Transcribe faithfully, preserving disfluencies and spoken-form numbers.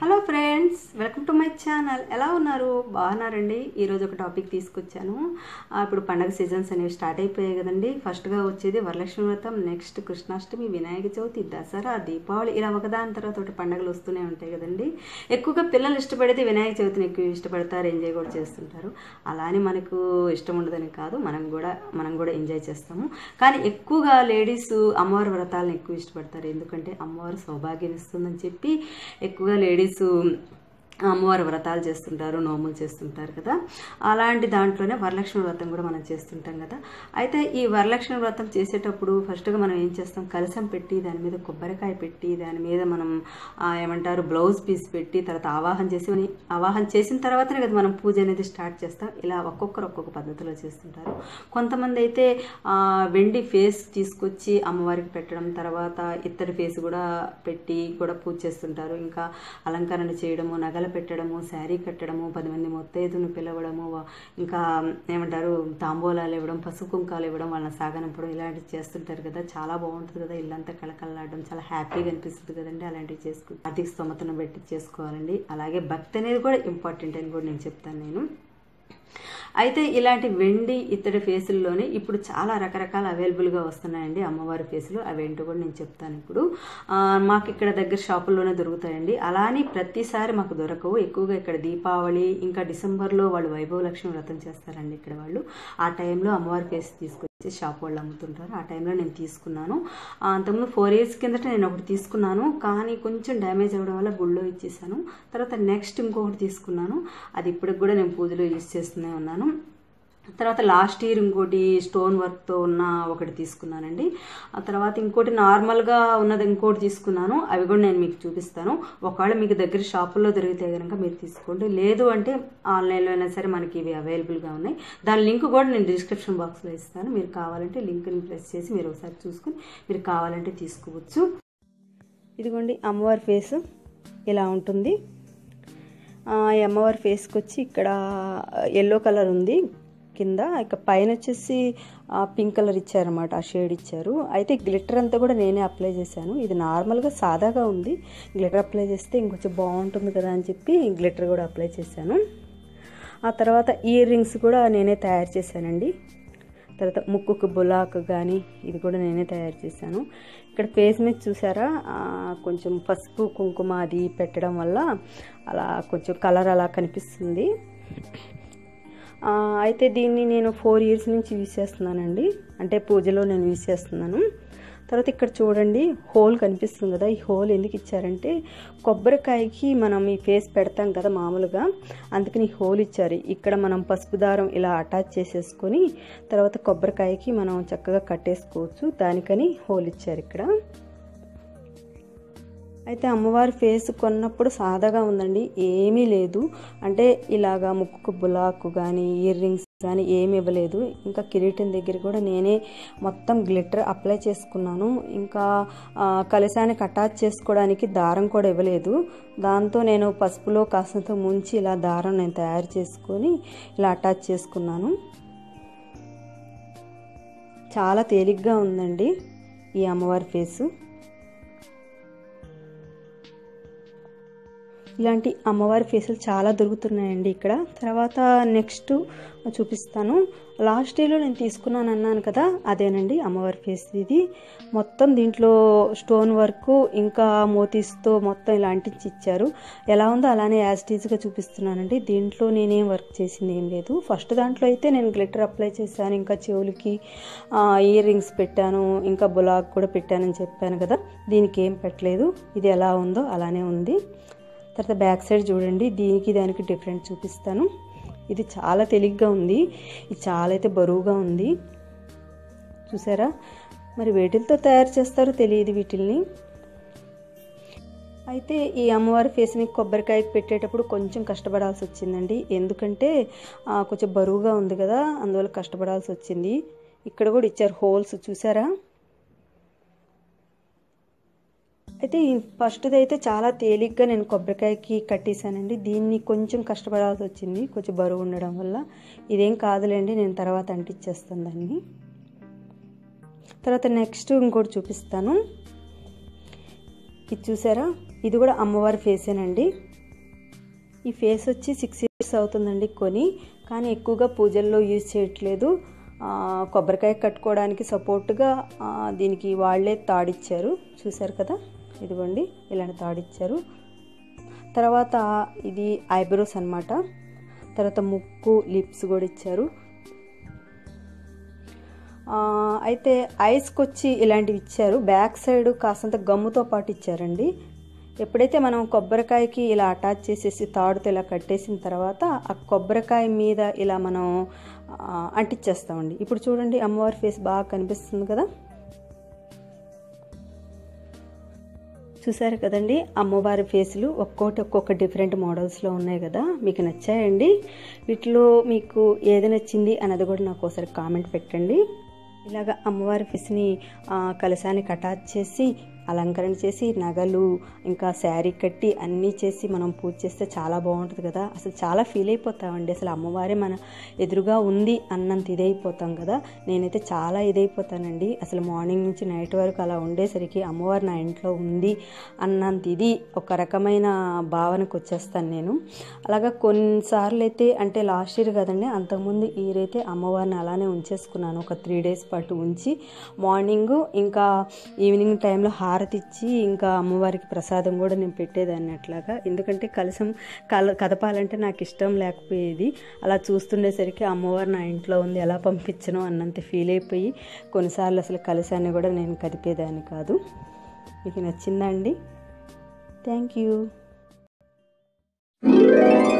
Hello friends, welcome to my channel. ఎలా ఉన్నారు? బాగున్నారండి. ఈరోజు ఒక టాపిక్ తీసుకొచ్చాను. ఇప్పుడు పండగ సీజన్స్ అనేవి స్టార్ట్ అయిపోయాయి కదండి. ఫస్ట్గా వచ్చేది వరలక్ష్మి వ్రతం, నెక్స్ట్ కృష్ణాష్టమి, వినాయక చవితి, దసరా, దీపావళి, ఇలా ఒకదాని తర్వాత పండుగలు వస్తూనే ఉంటాయి కదండి. ఎక్కువగా పిల్లలు ఇష్టపడితే వినాయక చవితిని ఎక్కువ ఇష్టపడతారు, ఎంజాయ్ కూడా చేస్తుంటారు. అలానే మనకు ఇష్టం ఉండదని కాదు, మనం కూడా మనం కూడా ఎంజాయ్ చేస్తాము. కానీ ఎక్కువగా లేడీస్ అమ్మవారి వ్రతాలను ఎక్కువ ఇష్టపడతారు. ఎందుకంటే అమ్మవారు సౌభాగ్యం ఇస్తుందని చెప్పి ఎక్కువగా లేడీస్ అమ్మవారి వ్రతాలు చేస్తుంటారు, నోములు చేస్తుంటారు కదా. అలాంటి దాంట్లోనే వరలక్ష్మి వ్రతం కూడా మనం చేస్తుంటాం కదా. అయితే ఈ వరలక్ష్మి వ్రతం చేసేటప్పుడు ఫస్ట్గా మనం ఏం చేస్తాం, కలసం పెట్టి దాని మీద కొబ్బరికాయ పెట్టి దాని మీద మనం ఏమంటారు బ్లౌజ్ పీస్ పెట్టి తర్వాత ఆవాహన చేసి ఆవాహన చేసిన తర్వాతనే కదా మనం పూజ అనేది స్టార్ట్ చేస్తాం. ఇలా ఒక్కొక్కరు ఒక్కొక్క పద్ధతిలో చేస్తుంటారు. కొంతమంది అయితే వెండి ఫేస్ తీసుకొచ్చి అమ్మవారికి పెట్టడం, తర్వాత ఇత్తడి ఫేస్ కూడా పెట్టి కూడా పూజ చేస్తుంటారు. ఇంకా అలంకరణ చేయడము, నగల పెట్టడము, శారీ కట్టడము, పది మంది మొత్తైదును పిలవడము, ఇంకా ఏమంటారు తాంబూలాలు ఇవ్వడం, పసుపు కుంకాలు ఇవ్వడం, వాళ్ళని సాగనంపడం, ఇలాంటివి చేస్తుంటారు కదా. చాలా బాగుంటుంది కదా, ఇల్లంతా కళకళలాడడం, చాలా హ్యాపీగా అనిపిస్తుంది కదండి. అలాంటివి చేసుకుని ఆర్థిక స్తోమతను పెట్టి చేసుకోవాలండి. అలాగే భక్తి అనేది కూడా ఇంపార్టెంట్ అని కూడా నేను చెప్తాను నేను. అయితే ఇలాంటి వెండి ఇతడి ఫేసుల్లోనే ఇప్పుడు చాలా రకరకాల అవైలబుల్గా వస్తున్నాయండి అమ్మవారి ఫేసులు. అవేంటో కూడా నేను చెప్తాను ఇప్పుడు. మాకు ఇక్కడ దగ్గర షాపుల్లోనే దొరుకుతాయండి. అలానే ప్రతిసారి మాకు దొరకవు. ఎక్కువగా ఇక్కడ దీపావళి, ఇంకా డిసెంబర్లో వాళ్ళు వైభవ లక్ష్మి వ్రతం చేస్తారండి ఇక్కడ వాళ్ళు. ఆ టైంలో అమ్మవారి ఫేస్ తీసుకొచ్చి షాప్ వాళ్ళు అమ్ముతుంటారు. ఆ టైంలో నేను తీసుకున్నాను. అంతకుముందు ఫోర్ ఇయర్స్ కిందట నేను ఒకటి తీసుకున్నాను, కానీ కొంచెం డ్యామేజ్ అవ్వడం వల్ల గుళ్ళో ఇచ్చేసాను. తర్వాత నెక్స్ట్ ఇంకొకటి తీసుకున్నాను, అది ఇప్పటికి కూడా నేను పూజలో యూజ్ చేస్తూనే ఉన్నాను. తర్వాత లాస్ట్ ఇయర్ ఇంకోటి స్టోన్ వర్క్తో ఉన్న ఒకటి తీసుకున్నానండి. ఆ తర్వాత ఇంకోటి నార్మల్గా ఉన్నది ఇంకోటి తీసుకున్నాను. అవి కూడా నేను మీకు చూపిస్తాను. ఒకవేళ మీకు దగ్గర షాపుల్లో దొరికితే కనుక మీరు తీసుకోండి, లేదు అంటే ఆన్లైన్లో అయినా సరే మనకి ఇవి అవైలబుల్గా ఉన్నాయి. దాని లింక్ కూడా నేను డిస్క్రిప్షన్ బాక్స్లో ఇస్తాను. మీరు కావాలంటే లింక్ని ప్రెస్ చేసి మీరు ఒకసారి చూసుకుని మీరు కావాలంటే తీసుకోవచ్చు. ఇదిగోండి అమ్మవారి ఫేస్ ఇలా ఉంటుంది. ఈ అమ్మవారి ఫేస్కి వచ్చి ఇక్కడ ఎల్లో కలర్ ఉంది కింద, ఇక పైన వచ్చేసి పింక్ కలర్ ఇచ్చారన్నమాట, ఆ షేడ్ ఇచ్చారు. అయితే గ్లిటర్ అంతా కూడా నేనే అప్లై చేశాను. ఇది నార్మల్గా సాదాగా ఉంది, గ్లిటర్ అప్లై చేస్తే ఇంకొంచెం బాగుంటుంది కదా అని చెప్పి గ్లిటర్ కూడా అప్లై చేశాను. ఆ తర్వాత ఇయర్ రింగ్స్ కూడా నేనే తయారు చేశానండి. తర్వాత ముక్కుకు బులాకు కానీ ఇది కూడా నేనే తయారు చేశాను. ఇక్కడ ఫేస్ మీద చూసారా, కొంచెం పసుపు కుంకుమ అది పెట్టడం వల్ల అలా కొంచెం కలర్ అలా కనిపిస్తుంది. అయితే దీన్ని నేను ఫోర్ ఇయర్స్ నుంచి యూజ్ చేస్తున్నానండి, అంటే పూజలో నేను యూజ్ చేస్తున్నాను. తర్వాత ఇక్కడ చూడండి హోల్ కనిపిస్తుంది కదా, ఈ హోల్ ఎందుకు ఇచ్చారంటే కొబ్బరికాయకి మనం ఈ ఫేస్ పెడతాం కదా మామూలుగా, అందుకని ఈ హోల్ ఇచ్చారు. ఇక్కడ మనం పసుపు దారం ఇలా అటాచ్ చేసేసుకొని తర్వాత కొబ్బరికాయకి మనం చక్కగా కట్టేసుకోవచ్చు, దానికని హోల్ ఇచ్చారు ఇక్కడ. అయితే అమ్మవారి ఫేస్ కొన్నప్పుడు సాదాగా ఉందండి, ఏమీ లేదు, అంటే ఇలాగా ముక్కు బులాకు కానీ ఇయర్ రింగ్స్ కానీ ఏమి ఇవ్వలేదు. ఇంకా కిరీటం దగ్గర కూడా నేనే మొత్తం గ్లిటర్ అప్లై చేసుకున్నాను. ఇంకా కలశానికి అటాచ్ చేసుకోవడానికి దారం కూడా ఇవ్వలేదు, దాంతో నేను పసుపులో కాసినంత ముంచి ఇలా దారం నేను తయారు చేసుకొని ఇలా అటాచ్ చేసుకున్నాను. చాలా తేలిగ్గా ఉందండి ఈ అమ్మవారి ఫేసు. ఇలాంటి అమ్మవారి ఫేసులు చాలా దొరుకుతున్నాయండి ఇక్కడ. తర్వాత నెక్స్ట్ చూపిస్తాను. లాస్ట్ ఇయర్లో నేను తీసుకున్నాను అన్నాను కదా, అదేనండి అమ్మవారి ఫేస్ ఇది. మొత్తం దీంట్లో స్టోన్ వర్క్ ఇంకా మోతీస్తో మొత్తం ఇలా అంటించి ఇచ్చారు. ఎలా ఉందో అలానే యాజ్ టీజ్గా చూపిస్తున్నానండి. దీంట్లో నేనేం వర్క్ చేసింది ఏం లేదు. ఫస్ట్ దాంట్లో అయితే నేను గ్లిటర్ అప్లై చేశాను, ఇంకా చెవులకి ఇయర్ రింగ్స్ పెట్టాను, ఇంకా బులాక్ కూడా పెట్టానని చెప్పాను కదా, దీనికి ఏం పెట్టలేదు. ఇది ఎలా ఉందో అలానే ఉంది. తర్వాత బ్యాక్ సైడ్ చూడండి, దీనికి దానికి డిఫరెంట్ చూపిస్తాను. ఇది చాలా తేలిగ్గా ఉంది, ఇది చాలా అయితే బరువుగా ఉంది. చూసారా, మరి వీటితో తయారు చేస్తారో తెలియదు వీటిల్ని. అయితే ఈ అమ్మవారి ఫేస్ని కొబ్బరికాయకి పెట్టేటప్పుడు కొంచెం కష్టపడాల్సి వచ్చిందండి, ఎందుకంటే కొంచెం బరువుగా ఉంది కదా, అందువల్ల కష్టపడాల్సి వచ్చింది. ఇక్కడ కూడా ఇచ్చారు హోల్స్ చూసారా. అయితే ఫస్ట్ది అయితే చాలా తేలిగ్గా నేను కొబ్బరికాయకి కట్టేశానండి. దీన్ని కొంచెం కష్టపడాల్సి వచ్చింది, కొంచెం బరువు ఉండడం వల్ల. ఇదేం కాదులేండి, నేను తర్వాత అంటిచ్చేస్తాను దాన్ని. తర్వాత నెక్స్ట్ ఇంకోటి చూపిస్తాను. ఇది చూసారా, ఇది కూడా అమ్మవారి ఫేసేనండి. ఈ ఫేస్ వచ్చి సిక్స్ ఇయర్స్ అవుతుందండి కొని, కానీ ఎక్కువగా పూజల్లో యూజ్ చేయట్లేదు. కొబ్బరికాయ కట్టుకోవడానికి సపోర్ట్గా దీనికి వాళ్ళే తాడిచ్చారు, చూసారు కదా, ఇదిగోండి ఇలాంటి తాడిచ్చారు. తర్వాత ఇది ఐబ్రోస్ అన్నమాట. తర్వాత ముక్కు, లిప్స్ కూడా ఇచ్చారు. అయితే ఐస్కి వచ్చి ఇలాంటివి ఇచ్చారు. బ్యాక్ సైడ్ కాసంత గమ్ముతో పాటు ఇచ్చారండి. ఎప్పుడైతే మనం కొబ్బరికాయకి ఇలా అటాచ్ చేసేసి తాడుతో ఇలా కట్టేసిన తర్వాత ఆ కొబ్బరికాయ మీద ఇలా మనం అంటిచ్చేస్తామండి. ఇప్పుడు చూడండి అమ్మవారి ఫేస్ బాగా కనిపిస్తుంది కదా, చూసారు కదండి. అమ్మవారి ఫేసులు ఒక్కొక్కటి ఒక్కొక్క డిఫరెంట్ మోడల్స్లో ఉన్నాయి కదా, మీకు నచ్చాయండి? వీటిలో మీకు ఏది నచ్చింది అన్నది కూడా నాకు ఒకసారి కామెంట్ పెట్టండి. ఇలాగ అమ్మవారి ఫేస్ని కలశానికి అటాచ్ చేసి అలంకరణ చేసి నగలు ఇంకా శారీ కట్టి అన్నీ చేసి మనం పూజ చేస్తే చాలా బాగుంటుంది కదా. అసలు చాలా ఫీల్ అయిపోతామండి, అసలు అమ్మవారే మన ఎదురుగా ఉంది అన్నంత ఇదైపోతాం కదా. నేనైతే చాలా ఇదైపోతానండి, అసలు మార్నింగ్ నుంచి నైట్ వరకు అలా ఉండేసరికి అమ్మవారు నా ఇంట్లో ఉంది అన్నంత ఇది ఒక రకమైన భావనకు వచ్చేస్తాను నేను. అలాగా కొన్నిసార్లు అయితే, అంటే లాస్ట్ ఇయర్ కదండి, అంతకుముందు ఇయర్ అయితే అమ్మవారిని అలానే ఉంచేసుకున్నాను. ఒక త్రీ డేస్ పాటు ఉంచి మార్నింగ్ ఇంకా ఈవినింగ్ టైంలో హార్ హారతిచ్చి ఇంకా అమ్మవారికి ప్రసాదం కూడా నేను పెట్టేదాన్ని అట్లాగా. ఎందుకంటే కలసం కల కదపాలంటే నాకు ఇష్టం లేకపోయేది. అలా చూస్తుండేసరికి అమ్మవారు నా ఇంట్లో ఉంది, ఎలా పంపించను అన్నంత ఫీల్ అయిపోయి కొన్నిసార్లు అసలు కలసాన్ని కూడా నేను కదిపేదాన్ని కాదు. మీకు నచ్చిందా అండి? Thank you.